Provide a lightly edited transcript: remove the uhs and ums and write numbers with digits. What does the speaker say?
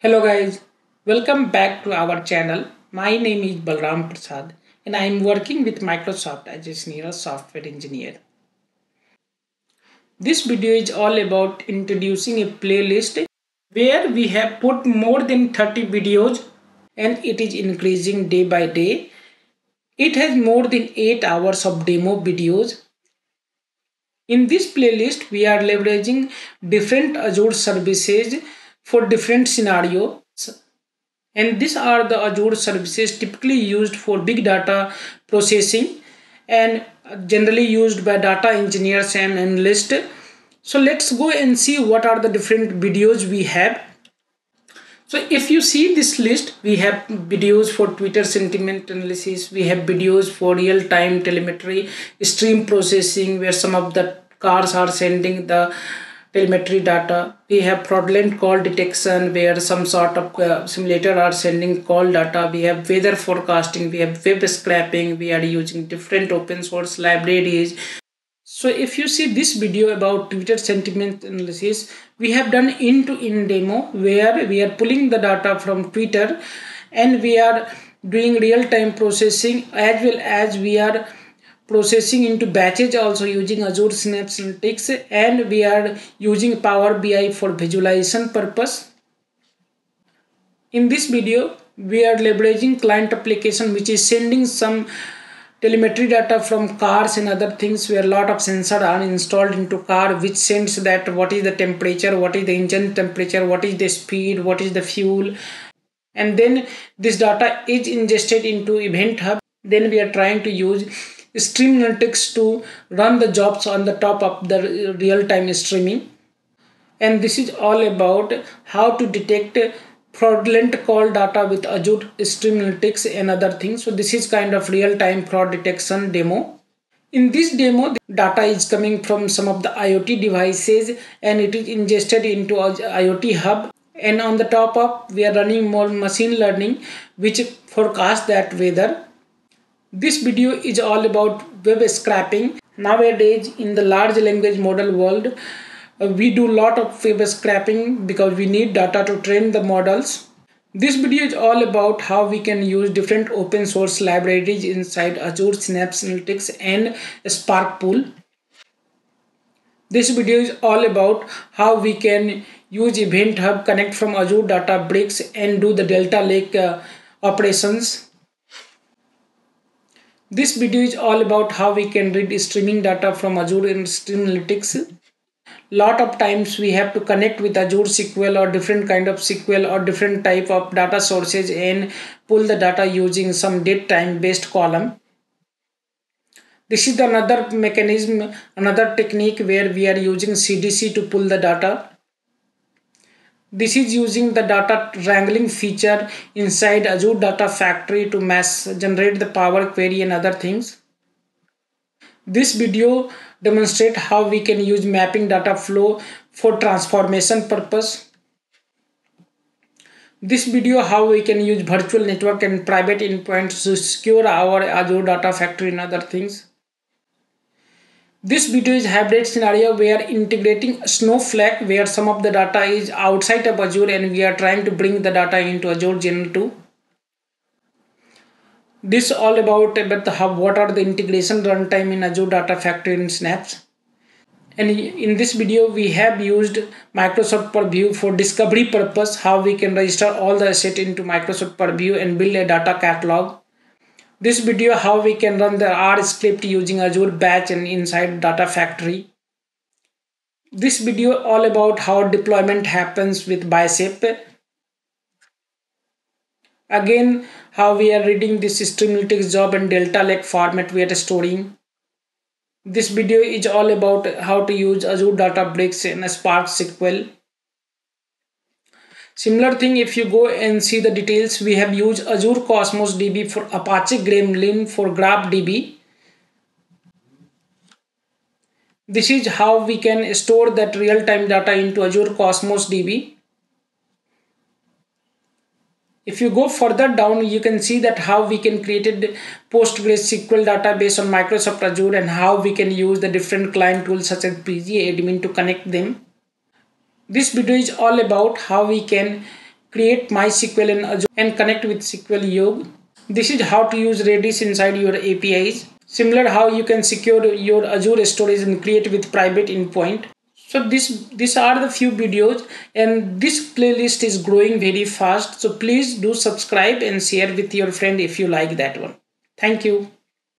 Hello guys, welcome back to our channel. My name is Balram Prasad and I am working with Microsoft as a senior software engineer. This video is all about introducing a playlist where we have put more than 30 videos and it is increasing day by day. It has more than 8 hours of demo videos. In this playlist, we are leveraging different Azure services for different scenarios, and these are the Azure services typically used for big data processing and generally used by data engineers and analysts. So let's go and see what are the different videos we have. So if you see this list, we have videos for Twitter sentiment analysis, we have videos for real-time telemetry, stream processing where some of the cars are sending the telemetry data. We have fraudulent call detection where some sort of simulator are sending call data. We have weather forecasting. We have web scraping. We are using different open source libraries. So if you see this video about Twitter sentiment analysis, we have done end-to-end demo where we are pulling the data from Twitter and we are doing real-time processing as well as we are processing into batches also using Azure Synapse Analytics, and we are using Power BI for visualization purpose. In this video, we are leveraging client application which is sending some telemetry data from cars and other things where a lot of sensors are installed into car which sends that what is the temperature, what is the engine temperature, what is the speed, what is the fuel, and then this data is ingested into Event Hub. Then we are trying to use Stream Analytics to run the jobs on the top of the real-time streaming. And this is all about how to detect fraudulent call data with Azure Stream Analytics and other things. So this is kind of real-time fraud detection demo. In this demo, the data is coming from some of the IoT devices and it is ingested into our IoT Hub. And on the top of, we are running more machine learning which forecasts that weather. This video is all about web scraping. Nowadays in the large language model world, we do a lot of web scraping because we need data to train the models. This video is all about how we can use different open source libraries inside Azure Synapse Analytics and Spark Pool. This video is all about how we can use Event Hub, connect from Azure Databricks and do the Delta Lake operations. This video is all about how we can read streaming data from Azure and Stream Analytics. Lot of times we have to connect with Azure SQL or different kind of SQL or different type of data sources and pull the data using some date time based column. This is another mechanism, another technique where we are using CDC to pull the data. This is using the data wrangling feature inside Azure Data Factory to mass generate the Power Query and other things. This video demonstrates how we can use mapping data flow for transformation purpose. This video how we can use virtual network and private endpoints to secure our Azure Data Factory and other things. This video is hybrid scenario where integrating Snowflake where some of the data is outside of Azure and we are trying to bring the data into Azure Gen 2. This is all about what are the integration runtime in Azure Data Factory and Synapse. And in this video we have used Microsoft Purview for discovery purpose, how we can register all the assets into Microsoft Purview and build a data catalog. This video how we can run the R script using Azure Batch and inside Data Factory. This video all about how deployment happens with Bicep. Again, how we are reading this Stream Analytics job and Delta Lake format we are storing. This video is all about how to use Azure Databricks and Spark SQL. Similar thing, if you go and see the details, we have used Azure Cosmos DB for Apache Gremlin for Graph DB. This is how we can store that real-time data into Azure Cosmos DB. If you go further down, you can see that how we can create PostgreSQL database on Microsoft Azure and how we can use the different client tools such as PG Admin to connect them. This video is all about how we can create MySQL in Azure and connect with SQL Yog. This is how to use Redis inside your APIs. Similar how you can secure your Azure storage and create with private endpoint. So these are the few videos, and this playlist is growing very fast. So please do subscribe and share with your friend if you like that one. Thank you.